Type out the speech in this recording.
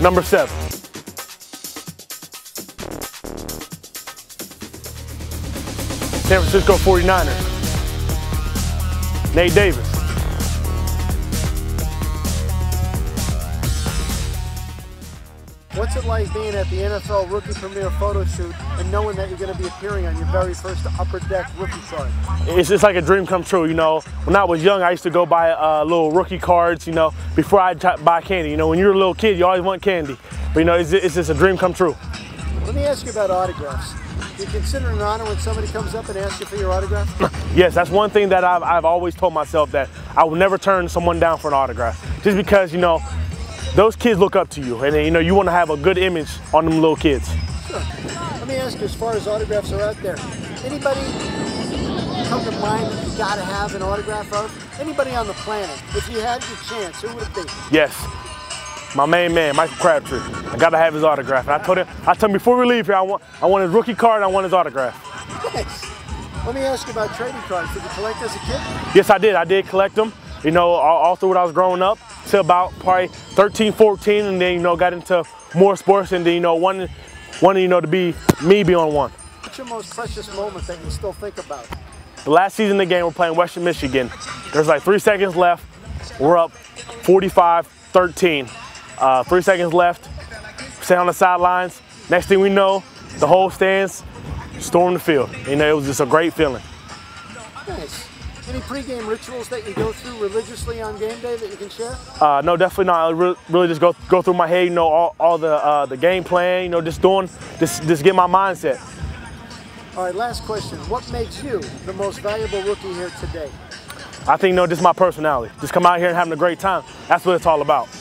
Number 7. San Francisco 49ers, Nate Davis. What's it like being at the NFL Rookie Premiere photo shoot and knowing that you're going to be appearing on your very first Upper Deck rookie card? It's just like a dream come true, you know. When I was young, I used to go buy little rookie cards, you know, before I'd buy candy. You know, when you're a little kid, you always want candy. But, you know, it's just a dream come true. Let me ask you about autographs. Do you consider it an honor when somebody comes up and asks you for your autograph? Yes, that's one thing that I've always told myself, that I will never turn someone down for an autograph. Just because, you know, those kids look up to you, and you know you want to have a good image on them little kids. Sure. Let me ask you, as far as autographs are out there, anybody come to mind that you got to have an autograph of? Anybody on the planet? If you had your chance, who would it be? Yes, my main man, Michael Crabtree. I got to have his autograph. And I told him before we leave here, I want his rookie card, and I want his autograph. Nice. Let me ask you about trading cards. Did you collect as a kid? Yes, I did. I did collect them. You know, all through when I was growing up, to about probably 13, 14, and then, you know, got into more sports, and then, you know, wanted, you know, to be me beyond one. What's your most precious moment that you still think about? The last season of the game, we're playing Western Michigan. There's like 3 seconds left. We're up 45-13. 3 seconds left. Stay on the sidelines. Next thing we know, the whole stands storm the field. You know, it was just a great feeling. Nice. Any pregame rituals that you go through religiously on game day that you can share? No, definitely not. I really just go through my head, you know, all the game plan, you know, just get my mindset. All right, last question. What makes you the most valuable rookie here today? I think, you know, just my personality. Just come out here and having a great time. That's what it's all about.